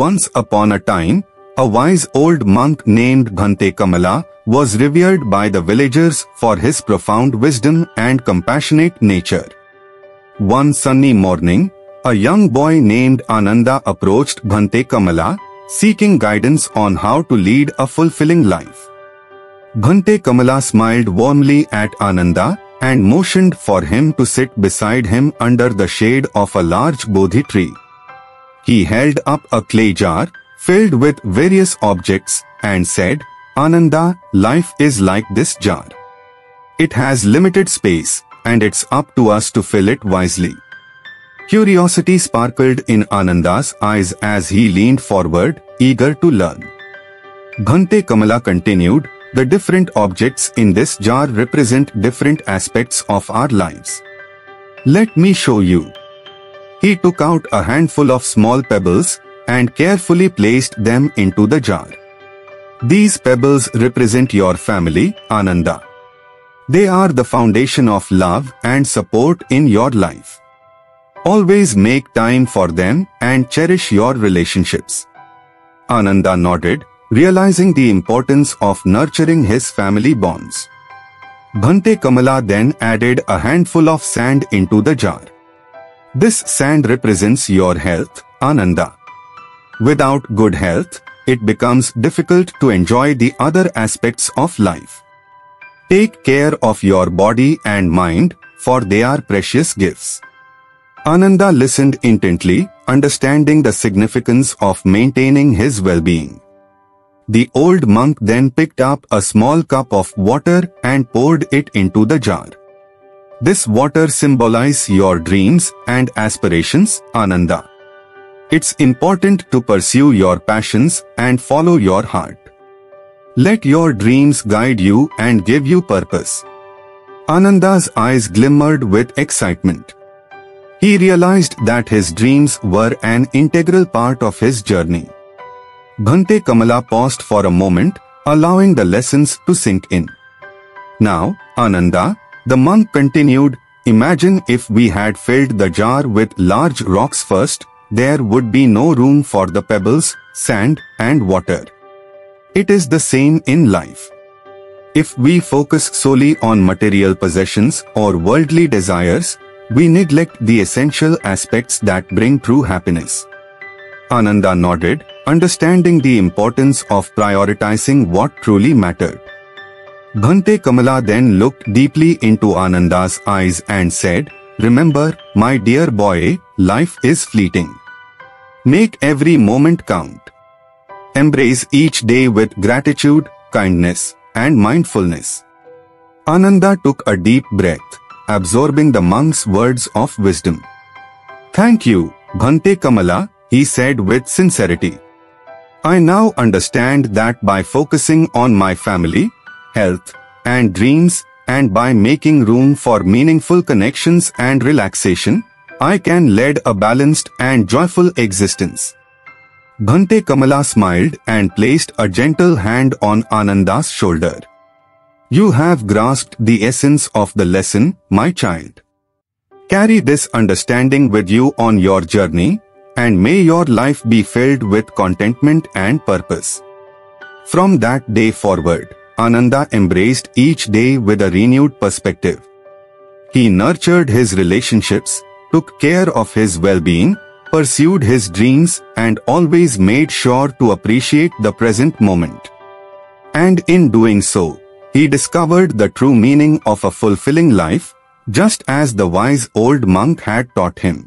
Once upon a time, a wise old monk named Bhante Kamala was revered by the villagers for his profound wisdom and compassionate nature. One sunny morning, a young boy named Ananda approached Bhante Kamala, seeking guidance on how to lead a fulfilling life. Bhante Kamala smiled warmly at Ananda and motioned for him to sit beside him under the shade of a large bodhi tree. He held up a clay jar filled with various objects and said, "Ananda, life is like this jar. It has limited space, and it's up to us to fill it wisely." Curiosity sparkled in Ananda's eyes as he leaned forward, eager to learn. Bhante Kamala continued, "The different objects in this jar represent different aspects of our lives. Let me show you." He took out a handful of small pebbles and carefully placed them into the jar. "These pebbles represent your family, Ananda. They are the foundation of love and support in your life. Always make time for them and cherish your relationships." Ananda nodded, realizing the importance of nurturing his family bonds. Bhante Kamala then added a handful of sand into the jar. "This sand represents your health, Ananda. Without good health, it becomes difficult to enjoy the other aspects of life. Take care of your body and mind, for they are precious gifts." Ananda listened intently, understanding the significance of maintaining his well-being. The old monk then picked up a small cup of water and poured it into the jar. "This water symbolizes your dreams and aspirations, Ananda. It's important to pursue your passions and follow your heart. Let your dreams guide you and give you purpose." Ananda's eyes glimmered with excitement. He realized that his dreams were an integral part of his journey. Bhante Kamala paused for a moment, allowing the lessons to sink in. "Now, Ananda," the monk continued, "imagine if we had filled the jar with large rocks first. There would be no room for the pebbles, sand, and water. It is the same in life. If we focus solely on material possessions or worldly desires, we neglect the essential aspects that bring true happiness." Ananda nodded, understanding the importance of prioritizing what truly mattered. Bhante Kamala then looked deeply into Ananda's eyes and said, "Remember, my dear boy, life is fleeting. Make every moment count. Embrace each day with gratitude, kindness, and mindfulness." Ananda took a deep breath, absorbing the monk's words of wisdom. "Thank you, Bhante Kamala," he said with sincerity. "I now understand that by focusing on my family, health, and dreams, and by making room for meaningful connections and relaxation, I can lead a balanced and joyful existence." Bhante Kamala smiled and placed a gentle hand on Ananda's shoulder. "You have grasped the essence of the lesson, my child. Carry this understanding with you on your journey, and may your life be filled with contentment and purpose." From that day forward, Ananda embraced each day with a renewed perspective. He nurtured his relationships, took care of his well-being, pursued his dreams, and always made sure to appreciate the present moment. And in doing so, he discovered the true meaning of a fulfilling life, just as the wise old monk had taught him.